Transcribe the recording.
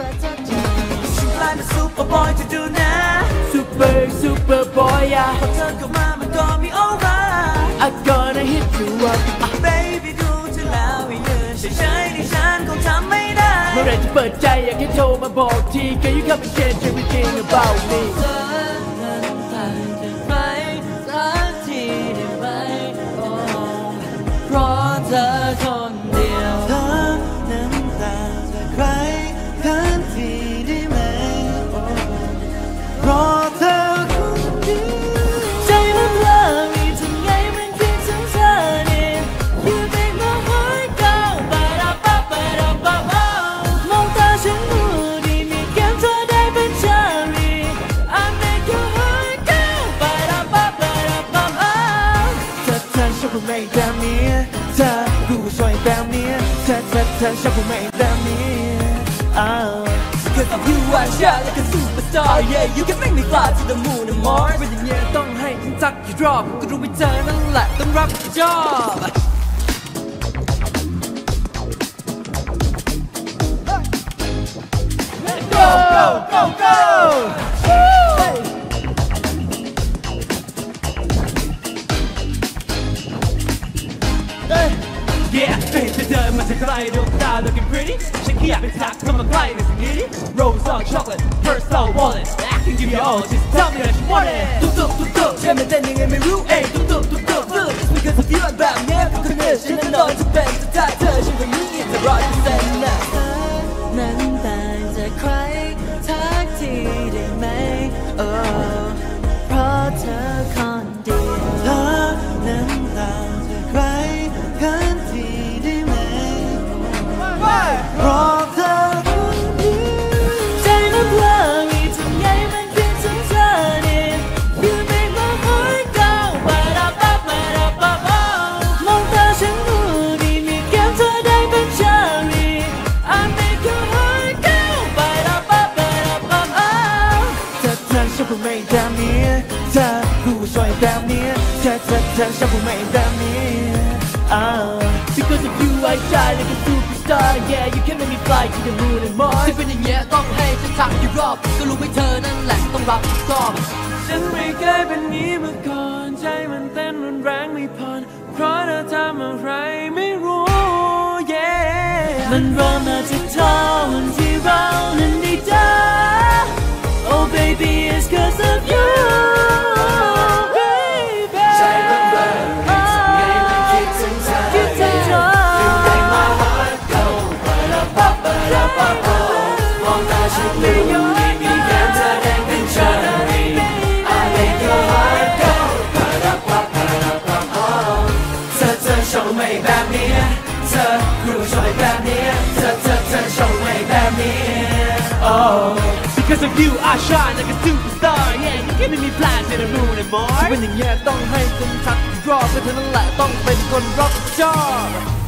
Supply me Superboy to do now. Superboy, yeah. I'll turn your mama, call me alright. I'm gonna hit you up. Baby, do to love me. Shiny, shine, go tell me that. We're ready to put I can tell my ball tea. Can you come and share everything about me? Because of you I shine like a superstar. Yeah, you can make me fly to the moon and Mars. With the air, don't hang and tuck your drop. Go to return and let them rock the job. Go, go, go, go! Looking pretty, shaky up and top, come and glide, isn't it? Rose all chocolate, purse all wallet. I can give you all, just tell me that you want it. Tuk tuk tuk, jam and dancing and me root. Hey, tuk tuk tuk, look, it's because of you I'm back. Never could miss, and I know it's a bend to die. Touch you and me, it's a rock to stand up. Sometimes I cry, talk to you, they make. Oh, protocol deal. Sometimes I cry, can't see the man. Why? Because of you I shine like a superstar. Yeah, you can make me fly to the moon and Mars. จะเป็นอย่างเงี้ยต้องให้ฉันทักอยู่รอบก็รู้ไม่เธอนั่นแหละต้องรับผิดชอบฉันไม่เคยเป็นนี้มาก่อนใจมันเต้นรุนแรงไม่ผ่อนเพราะเธอทำอะไรไม่รู้ yeah มันเริ่มมาจากเธอวันที่เรานั้นได้เจอ oh baby it's 'cause of you Because of you I shine like a superstar. Yeah, you're giving me flies to the moon and Mars. เป็นอย่างเงี้ยต้องให้ฉันทักรอบเธอนั่นแหละต้องเป็นคนรับผิดชอบ